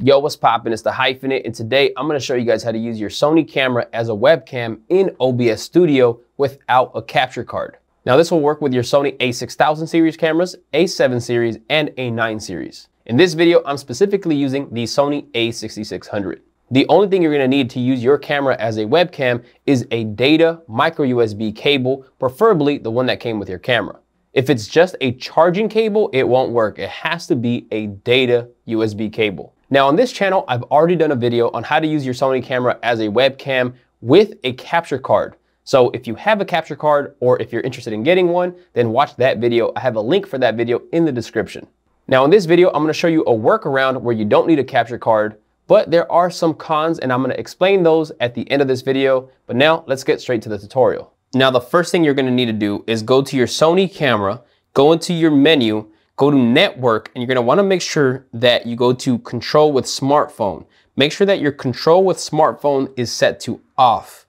Yo, what's poppin'? It's the Hyphenate, and today I'm gonna show you guys how to use your Sony camera as a webcam in OBS Studio without a capture card. Now this will work with your Sony A6000 series cameras, A7 series, and A9 series. In this video, I'm specifically using the Sony A6600. The only thing you're gonna need to use your camera as a webcam is a data micro USB cable, preferably the one that came with your camera. If it's just a charging cable, it won't work. It has to be a data USB cable. Now on this channel, I've already done a video on how to use your Sony camera as a webcam with a capture card. So if you have a capture card or if you're interested in getting one, then watch that video. I have a link for that video in the description. Now in this video, I'm gonna show you a workaround where you don't need a capture card, but there are some cons and I'm gonna explain those at the end of this video. But now let's get straight to the tutorial. Now the first thing you're gonna need to do is go to your Sony camera, go into your menu, go to network, and you're gonna wanna make sure that you go to control with smartphone. Make sure that your control with smartphone is set to off.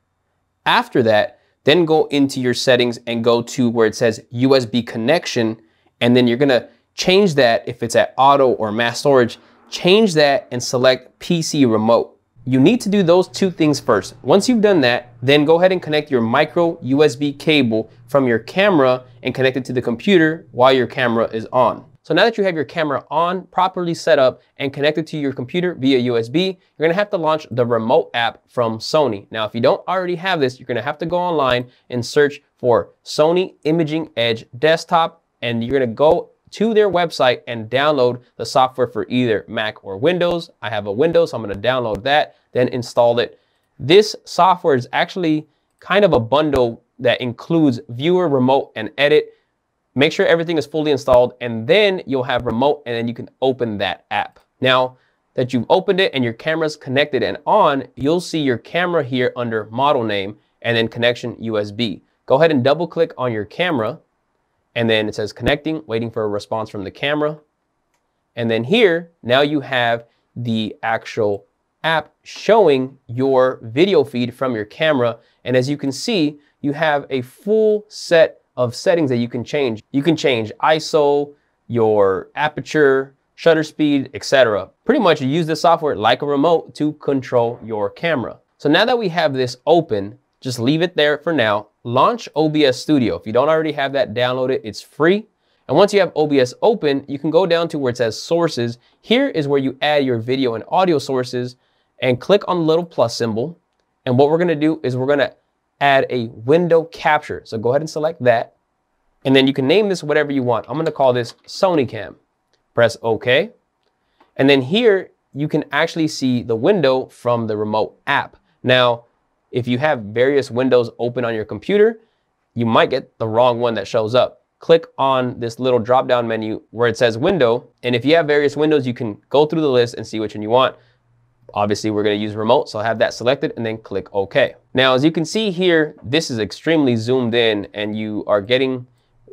After that, then go into your settings and go to where it says USB connection, and then you're gonna change that if it's at auto or mass storage, change that and select PC remote. You need to do those two things first. Once you've done that, then go ahead and connect your micro USB cable from your camera and connect it to the computer while your camera is on. So now that you have your camera on, properly set up and connected to your computer via USB, you're gonna have to launch the remote app from Sony. Now, if you don't already have this, you're gonna have to go online and search for Sony Imaging Edge Desktop, and you're gonna go to their website and download the software for either Mac or Windows. I have a Windows, so I'm gonna download that, then install it. This software is actually kind of a bundle that includes viewer, remote, and edit. Make sure everything is fully installed, and then you'll have remote, and then you can open that app. Now that you've opened it and your camera's connected and on, you'll see your camera here under model name and then connection USB. Go ahead and double click on your camera, and then it says connecting, waiting for a response from the camera. And then here, now you have the actual app showing your video feed from your camera. And as you can see, you have a full set of settings that you can change. You can change ISO, your aperture, shutter speed, etc. Pretty much you use this software like a remote to control your camera. So now that we have this open, just leave it there for now. Launch OBS Studio. If you don't already have that, download it, it's free. And once you have OBS open, you can go down to where it says sources. Here is where you add your video and audio sources and click on the little plus symbol. And what we're gonna do is we're gonna add a window capture. So go ahead and select that. And then you can name this whatever you want. I'm gonna call this Sony Cam. Press OK. And then here, you can actually see the window from the remote app. Now, if you have various windows open on your computer, you might get the wrong one that shows up. Click on this little drop-down menu where it says window. And if you have various windows, you can go through the list and see which one you want. Obviously, we're gonna use remote, so I'll have that selected and then click OK. Now, as you can see here, this is extremely zoomed in and you are getting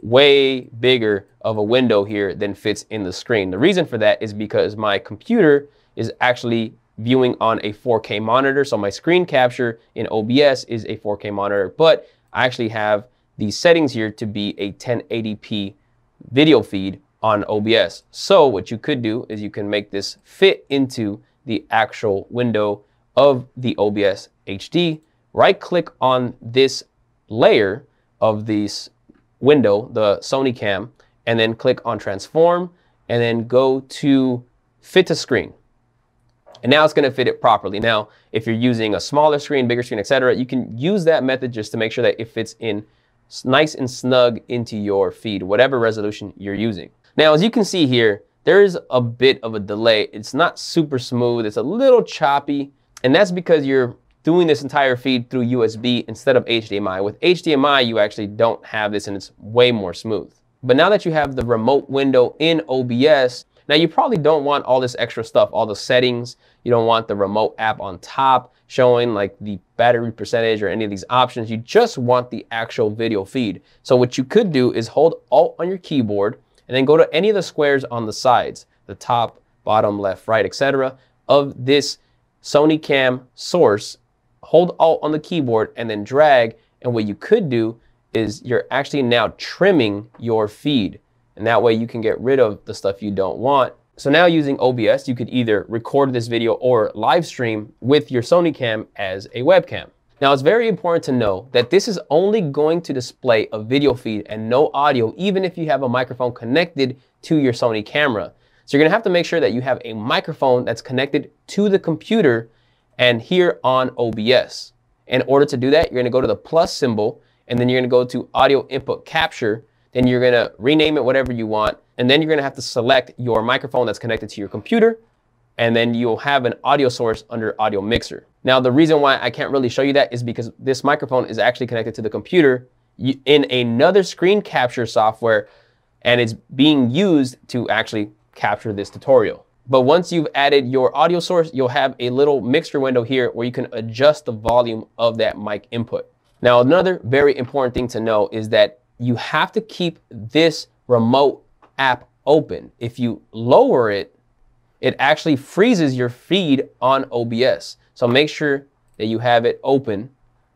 way bigger of a window here than fits in the screen. The reason for that is because my computer is actually viewing on a 4K monitor. So my screen capture in OBS is a 4K monitor, but I actually have these settings here to be a 1080p video feed on OBS. So what you could do is you can make this fit into the actual window of the OBS HD. Right click on this layer of this window, the Sony Cam, and then click on transform and then go to fit to screen. And now it's gonna fit it properly. Now, if you're using a smaller screen, bigger screen, etc., you can use that method just to make sure that it fits in nice and snug into your feed, whatever resolution you're using. Now, as you can see here, there is a bit of a delay. It's not super smooth, it's a little choppy, and that's because you're doing this entire feed through USB instead of HDMI. With HDMI, you actually don't have this and it's way more smooth. But now that you have the remote window in OBS, now you probably don't want all this extra stuff, all the settings. You don't want the remote app on top showing like the battery percentage or any of these options. You just want the actual video feed. So what you could do is hold Alt on your keyboard and then go to any of the squares on the sides, the top, bottom, left, right, etc., of this Sony Cam source. Hold Alt on the keyboard and then drag. And what you could do is you're actually now trimming your feed. And that way you can get rid of the stuff you don't want So now using OBS, you could either record this video or live stream with your Sony cam as a webcam. Now it's very important to know that this is only going to display a video feed and no audio, even if you have a microphone connected to your Sony camera. So you're gonna have to make sure that you have a microphone that's connected to the computer and here on OBS. In order to do that, you're gonna go to the plus symbol and then you're gonna go to audio input capture. Then you're gonna rename it whatever you want. And then you're gonna have to select your microphone that's connected to your computer. And then you'll have an audio source under Audio Mixer. Now, the reason why I can't really show you that is because this microphone is actually connected to the computer in another screen capture software, and it's being used to actually capture this tutorial. But once you've added your audio source, you'll have a little mixer window here where you can adjust the volume of that mic input. Now, another very important thing to know is that you have to keep this remote app open. If you lower it, it actually freezes your feed on OBS. So make sure that you have it open,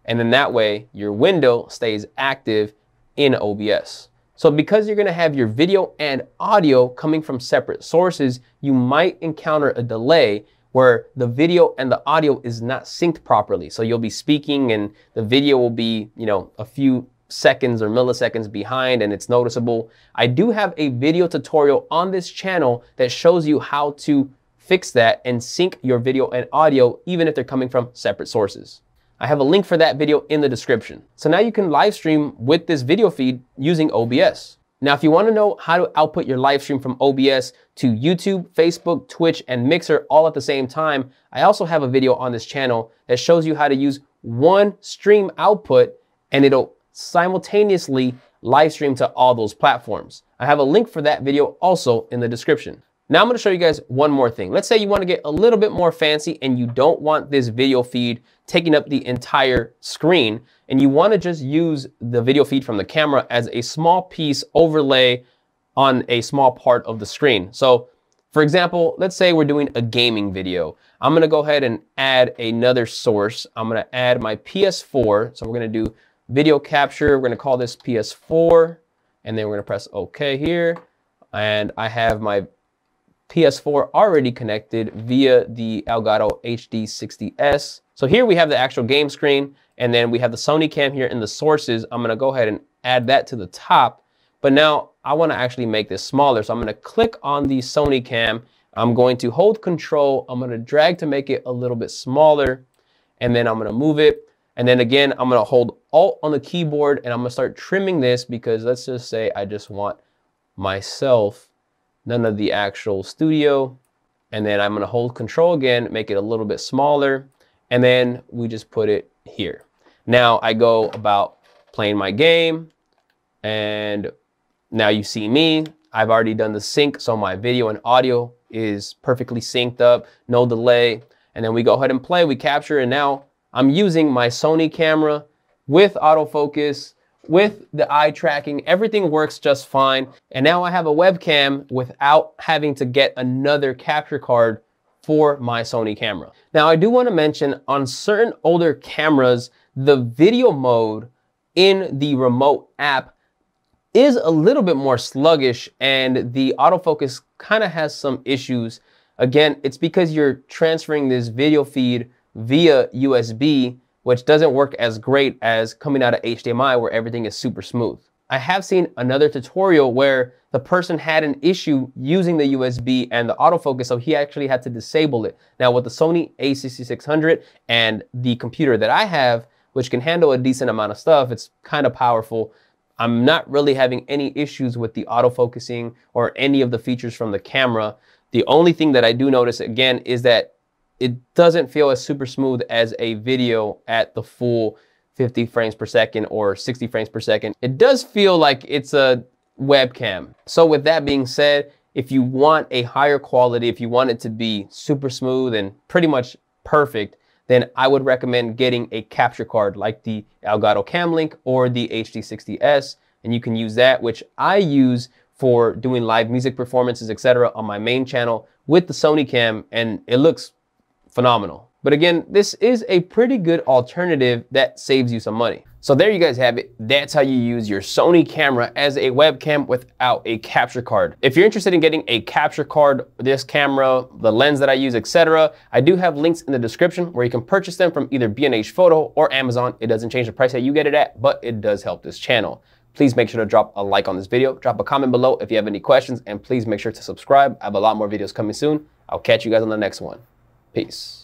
and then that way your window stays active in OBS. So because you're gonna have your video and audio coming from separate sources, you might encounter a delay where the video and the audio is not synced properly. So you'll be speaking and the video will be, you know, a few seconds or milliseconds behind and it's noticeable. I do have a video tutorial on this channel that shows you how to fix that and sync your video and audio even if they're coming from separate sources. I have a link for that video in the description. So now you can live stream with this video feed using OBS. Now, if you want to know how to output your live stream from OBS to YouTube, Facebook, Twitch, and Mixer all at the same time, I also have a video on this channel that shows you how to use one stream output and it'll simultaneously live stream to all those platforms. I have a link for that video also in the description. Now I'm gonna show you guys one more thing. Let's say you wanna get a little bit more fancy and you don't want this video feed taking up the entire screen and you wanna just use the video feed from the camera as a small piece overlay on a small part of the screen. So for example, let's say we're doing a gaming video. I'm gonna go ahead and add another source. I'm gonna add my PS4. So we're gonna do video capture, we're gonna call this PS4, and then we're gonna press OK here. And I have my PS4 already connected via the Elgato HD60S. So here we have the actual game screen, and then we have the Sony cam here in the sources. I'm gonna go ahead and add that to the top, but now I wanna actually make this smaller. So I'm gonna click on the Sony cam. I'm going to hold control. I'm gonna drag to make it a little bit smaller, and then I'm gonna move it. And then again, I'm gonna hold Alt on the keyboard and I'm gonna start trimming this because let's just say I just want myself, none of the actual studio. And then I'm gonna hold Control again, make it a little bit smaller. And then we just put it here. Now I go about playing my game and now you see me. I've already done the sync, so my video and audio is perfectly synced up, no delay. And then we go ahead and play, we capture, and now I'm using my Sony camera with autofocus, with the eye tracking, everything works just fine. And now I have a webcam without having to get another capture card for my Sony camera. Now I do want to mention on certain older cameras, the video mode in the remote app is a little bit more sluggish and the autofocus kind of has some issues. Again, it's because you're transferring this video feed via USB, which doesn't work as great as coming out of HDMI where everything is super smooth. I have seen another tutorial where the person had an issue using the USB and the autofocus, so he actually had to disable it. Now with the Sony A6600 and the computer that I have, which can handle a decent amount of stuff, it's kind of powerful. I'm not really having any issues with the autofocusing or any of the features from the camera. The only thing that I do notice again is that it doesn't feel as super smooth as a video at the full 50 frames per second or 60 frames per second. It does feel like it's a webcam. So with that being said, if you want a higher quality, if you want it to be super smooth and pretty much perfect, then I would recommend getting a capture card like the Elgato Cam Link or the HD60S, and you can use that, which I use for doing live music performances, etc., on my main channel with the Sony Cam, and it looks phenomenal. But again, this is a pretty good alternative that saves you some money. So there you guys have it. That's how you use your Sony camera as a webcam without a capture card. If you're interested in getting a capture card, this camera, the lens that I use, etc., I do have links in the description where you can purchase them from either B&H Photo or Amazon. It doesn't change the price that you get it at, but it does help this channel. Please make sure to drop a like on this video, drop a comment below if you have any questions, and please make sure to subscribe. I have a lot more videos coming soon. I'll catch you guys on the next one. Peace.